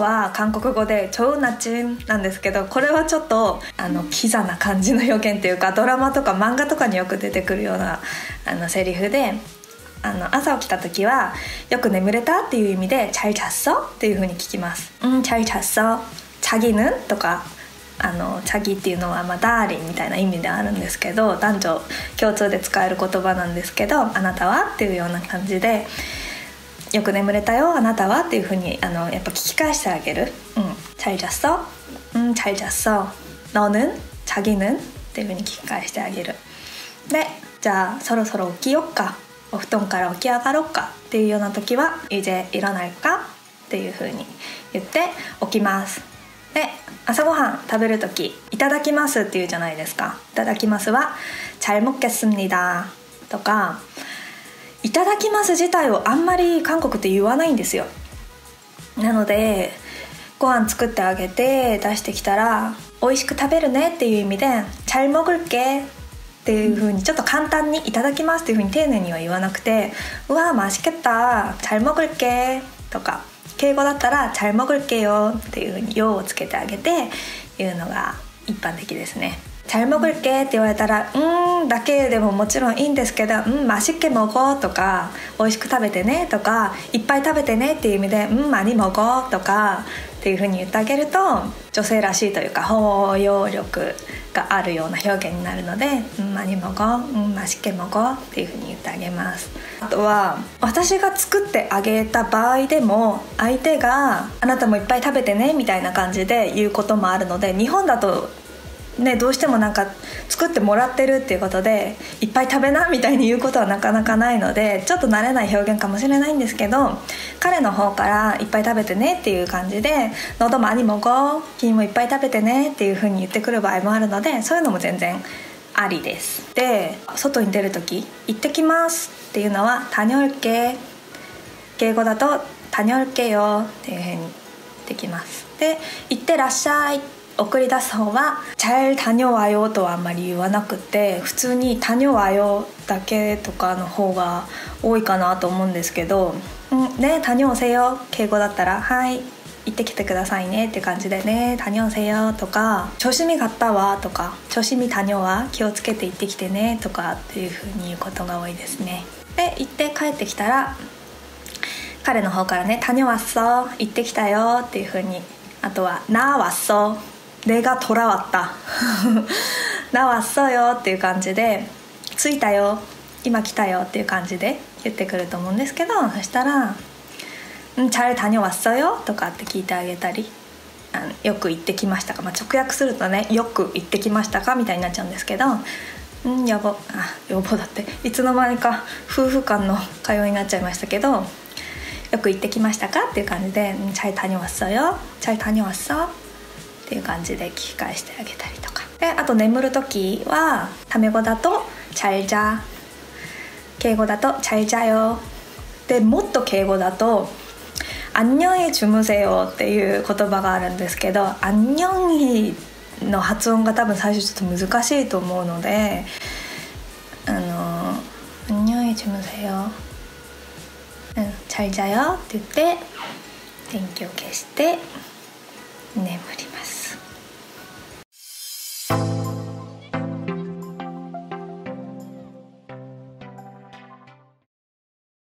は韓国語で超ナチンなんですけど、これはちょっとキザな感じの表現というか、ドラマとか漫画とかによく出てくるようなセリフで、朝起きた時はよく眠れたっていう意味でチャイチャッソっていう風に聞きます。チャイチャッソ、チャギヌンとか、チャギっていうのは、ダーリンみたいな意味であるんですけど、男女共通で使える言葉なんですけど、あなたはっていうような感じで、よく眠れたよあなたはっていう風にやっぱ聞き返してあげる。チャイチャッソ、チャイチャッソ、너는チャギヌンっていう風に聞き返してあげる。で、じゃあそろそろ起きよっか、お布団から起き上がろうかっていうような時は、いじいらないかっていう風に言って起きます。で、朝ごはん食べる時、いただきますっていうじゃないですか。いただきますは、잘 먹겠습니다とか、いただきます自体をあんまり韓国って言わないんですよ。なので、ご飯作ってあげて出してきたら、美味しく食べるねっていう意味で、잘 먹을게っていう風にちょっと簡単にいただきますっていう風に丁寧には言わなくて、うわーましけった잘 먹을게とか、敬語だったら잘 먹을게요っていう風によをつけてあげて言うのが一般的ですね。잘 먹을게って言われたら、だけでももちろんいいんですけど、ましけもごとか、美味しく食べてねとか、いっぱい食べてねっていう意味で、まにもごとかっていう風に言ってあげると、女性らしいというか包容力があるような表現になるので、まにもご、ましけもごっていう風に言ってあげます。あとは、私が作ってあげた場合でも、相手があなたもいっぱい食べてねみたいな感じで言うこともあるので、日本だとね、どうしてもなんか作ってもらってるっていうことで、いっぱい食べなみたいに言うことはなかなかないので、ちょっと慣れない表現かもしれないんですけど、彼の方からいっぱい食べてねっていう感じで、喉も兄もご、君もいっぱい食べてねっていう風に言ってくる場合もあるので、そういうのも全然ありです。で、外に出る時、行ってきますっていうのは다녀올게、敬語だと다녀올게요っていう風にできます。で、行ってらっしゃい、送り出す方は잘 다녀와요とはあんまり言わなくて、普通に다녀와요だけとかの方が多いかなと思うんですけど、ね、다녀오세요、敬語だったらはい、行ってきてくださいねって感じで、ね、다녀오세요とか、조심히 갔다わとか、조심히 다녀와、気をつけて行ってきてねとかっていう風に言うことが多いですね。で、行って帰ってきたら、彼の方からね、다녀왔어、行ってきたよっていう風に、あとは나왔어、내가 돌아왔다 나왔어요っていう感じで、着いたよ、今来たよっていう感じで言ってくると思うんですけど、そしたら잘 다녀왔어요とかって聞いてあげたり、よく行ってきましたか、直訳するとね、よく行ってきましたかみたいになっちゃうんですけど、予防だって、いつの間にか夫婦間の会話になっちゃいましたけど、よく行ってきましたかっていう感じで、잘 다녀왔어요、잘 다녀왔어っていう感じで聞き返してあげたりとか。で、あと眠る時は、タメ語だと잘 자、敬語だと잘 자よ、で、もっと敬語だと안녕히 주무세요っていう言葉があるんですけど、안녕히の発音が多分最初ちょっと難しいと思うので、안녕히 주무세요、잘 자よって言って電気を消して。